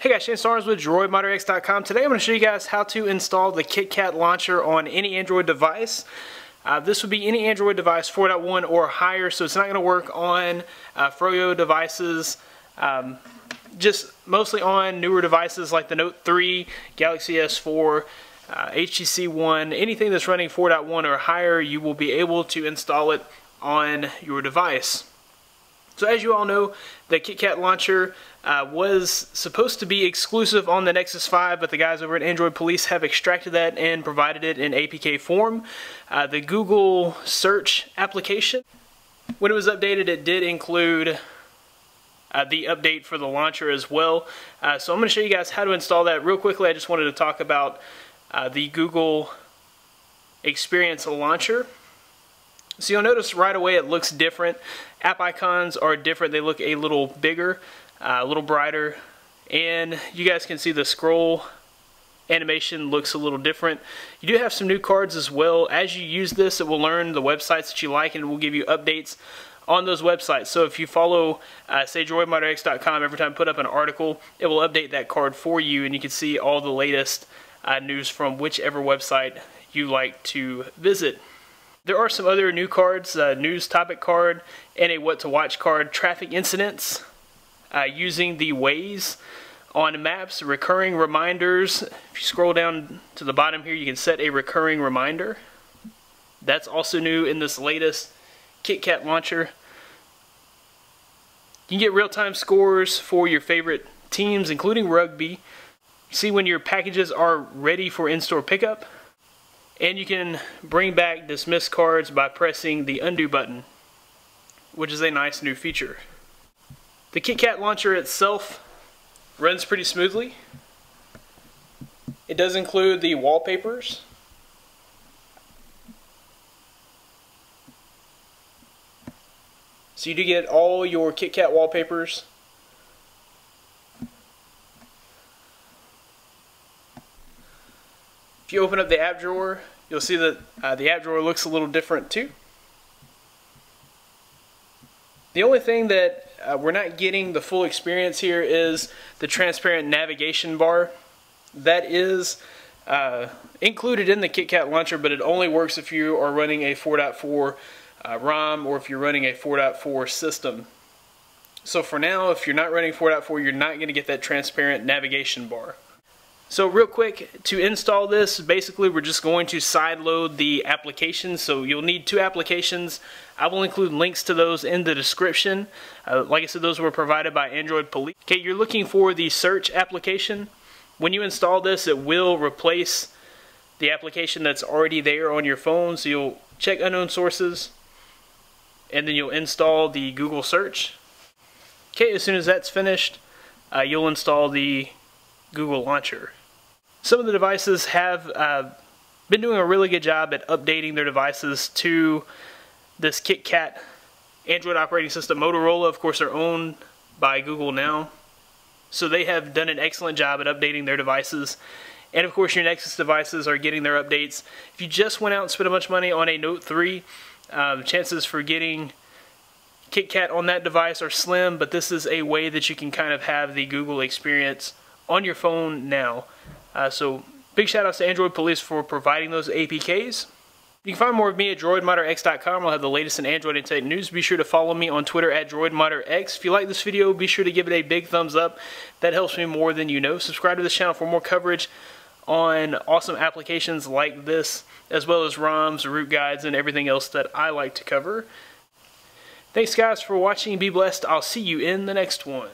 Hey guys, Shane Starnes with DroidModderX.com. Today I'm going to show you guys how to install the KitKat launcher on any Android device. This would be any Android device 4.1 or higher, so it's not going to work on Froyo devices, just mostly on newer devices like the Note 3, Galaxy S4, HTC One. Anything that's running 4.1 or higher, you will be able to install it on your device. So as you all know, the KitKat launcher was supposed to be exclusive on the Nexus 5, but the guys over at Android Police have extracted that and provided it in APK form. The Google Search application, when it was updated, it did include the update for the launcher as well. So I'm going to show you guys how to install that real quickly. I just wanted to talk about the Google Experience Launcher. So you'll notice right away it looks different. App icons are different. They look a little bigger, a little brighter, and you guys can see the scroll animation looks a little different. You do have some new cards as well. As you use this, it will learn the websites that you like and it will give you updates on those websites. So if you follow, say, DroidModderX.com, every time I put up an article, it will update that card for you and you can see all the latest news from whichever website you like to visit. There are some other new cards, a news topic card and a what to watch card, traffic incidents using the Waze on maps, recurring reminders. If you scroll down to the bottom here, you can set a recurring reminder. That's also new in this latest KitKat launcher. You can get real-time scores for your favorite teams, including rugby. You see when your packages are ready for in-store pickup. And you can bring back dismissed cards by pressing the undo button, which is a nice new feature. The KitKat launcher itself runs pretty smoothly. It does include the wallpapers. So you do get all your KitKat wallpapers. If you open up the app drawer, you'll see that the app drawer looks a little different too. The only thing that we're not getting the full experience here is the transparent navigation bar. That is included in the KitKat launcher, but it only works if you are running a 4.4 ROM or if you're running a 4.4 system. So for now, if you're not running 4.4, you're not going to get that transparent navigation bar. So real quick, to install this, basically we're just going to sideload the application. So you'll need two applications. I will include links to those in the description. Like I said, those were provided by Android Police. Okay, you're looking for the search application. When you install this, it will replace the application that's already there on your phone. So you'll check unknown sources, and then you'll install the Google Search. Okay, as soon as that's finished, you'll install the Google Launcher. Some of the devices have been doing a really good job at updating their devices to this KitKat Android operating system. Motorola, of course, are owned by Google now. So they have done an excellent job at updating their devices. And of course, your Nexus devices are getting their updates. If you just went out and spent a bunch of money on a Note 3, chances for getting KitKat on that device are slim, but this is a way that you can kind of have the Google experience on your phone now. So big shout outs to Android Police for providing those APKs. You can find more of me at DroidModderX.com. I'll have the latest in Android and tech news. Be sure to follow me on Twitter at DroidModderX. If you like this video, be sure to give it a big thumbs up. That helps me more than you know. Subscribe to this channel for more coverage on awesome applications like this, as well as ROMs, root guides, and everything else that I like to cover. Thanks guys for watching. Be blessed. I'll see you in the next one.